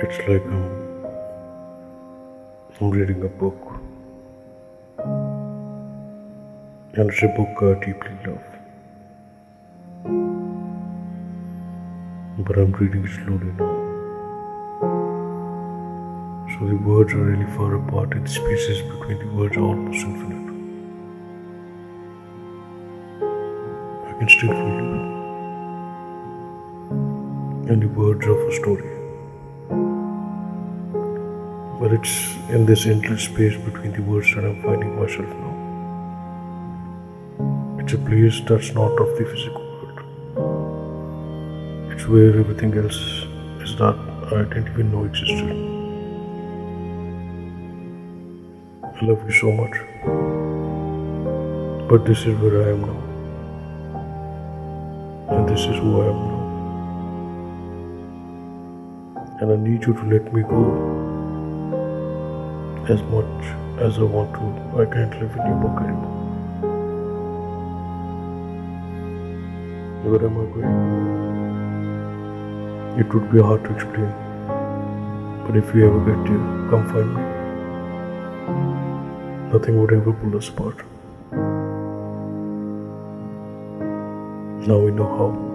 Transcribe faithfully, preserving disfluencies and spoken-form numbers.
It's like I'm, I'm reading a book, and it's a book I deeply love, but I'm reading slowly now, so the words are really far apart and the spaces between the words are almost infinite. I can still feel you, and the words of a story. But it's in this endless space between the words that I'm finding myself now. It's a place that's not of the physical world. It's where everything else is that I didn't even know existed. I love you so much. But this is where I am now. And this is who I am now. And I need you to let me go. As much as I want to, I can't live in your book anymore. Where am I going? It would be hard to explain, but if you ever get there, come find me. Nothing would ever pull us apart. Now we know how.